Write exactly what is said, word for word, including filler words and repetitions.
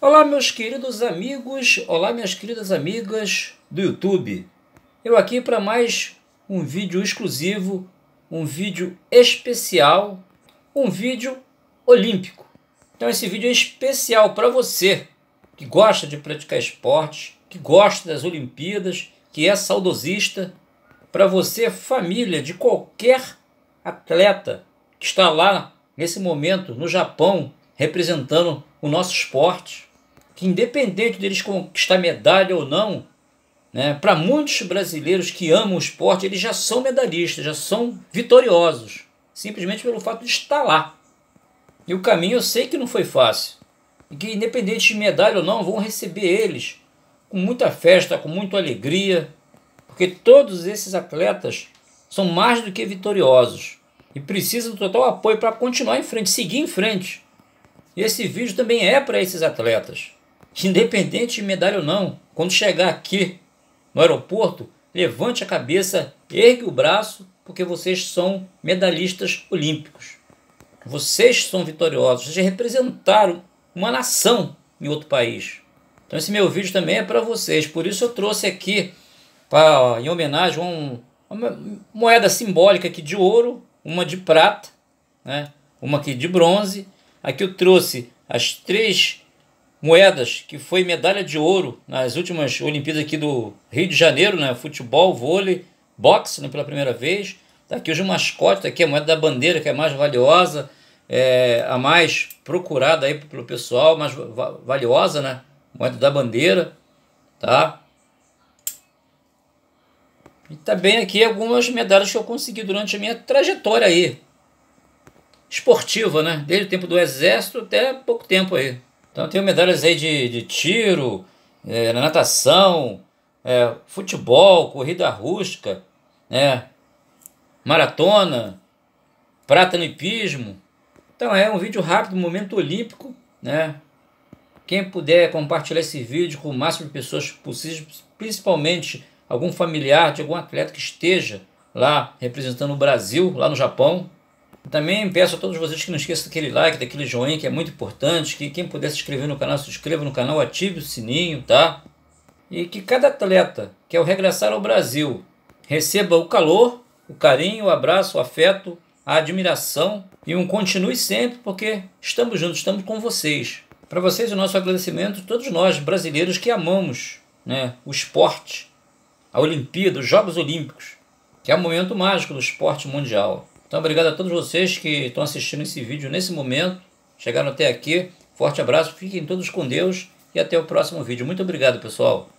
Olá meus queridos amigos, olá minhas queridas amigas do YouTube. Eu aqui para mais um vídeo exclusivo, um vídeo especial, um vídeo olímpico. Então esse vídeo é especial para você que gosta de praticar esportes, que gosta das Olimpíadas, que é saudosista, para você família de qualquer atleta que está lá nesse momento no Japão representando o nosso esporte. Que independente deles conquistar medalha ou não, né, para muitos brasileiros que amam o esporte, eles já são medalhistas, já são vitoriosos, simplesmente pelo fato de estar lá. E o caminho eu sei que não foi fácil, e que independente de medalha ou não, vão receber eles com muita festa, com muita alegria, porque todos esses atletas são mais do que vitoriosos, e precisam do total apoio para continuar em frente, seguir em frente. E esse vídeo também é para esses atletas. Independente de medalha ou não, quando chegar aqui no aeroporto, levante a cabeça, ergue o braço, porque vocês são medalhistas olímpicos. Vocês são vitoriosos, vocês representaram uma nação em outro país. Então esse meu vídeo também é para vocês, por isso eu trouxe aqui, pra, em homenagem a um, uma moeda simbólica aqui de ouro, uma de prata, né, uma aqui de bronze. Aqui eu trouxe as três moedas que foi medalha de ouro nas últimas Olimpíadas aqui do Rio de Janeiro, né? Futebol, vôlei, boxe, né? Pela primeira vez. Tá aqui hoje o mascote, tá aqui a moeda da bandeira, que é a mais valiosa, é, a mais procurada aí pelo pessoal, mais va valiosa, né? Moeda da bandeira, tá? E também aqui algumas medalhas que eu consegui durante a minha trajetória aí, esportiva, né? Desde o tempo do Exército até pouco tempo aí. Então eu tenho medalhas aí de, de tiro, é, natação, é, futebol, corrida rústica, né, maratona, prata no hipismo. Então é um vídeo rápido, momento olímpico, né? Quem puder compartilhar esse vídeo com o máximo de pessoas possível, principalmente algum familiar de algum atleta que esteja lá representando o Brasil, lá no Japão. Também peço a todos vocês que não esqueçam daquele like, daquele joinha que é muito importante, que quem puder se inscrever no canal, se inscreva no canal, ative o sininho, tá? E que cada atleta que ao regressar ao Brasil receba o calor, o carinho, o abraço, o afeto, a admiração e um continue sempre, porque estamos juntos, estamos com vocês. Para vocês o nosso agradecimento, todos nós brasileiros que amamos, né, o esporte, a Olimpíada, os Jogos Olímpicos, que é o momento mágico do esporte mundial. Então, obrigado a todos vocês que estão assistindo esse vídeo nesse momento. Chegaram até aqui. Forte abraço, fiquem todos com Deus e até o próximo vídeo. Muito obrigado, pessoal.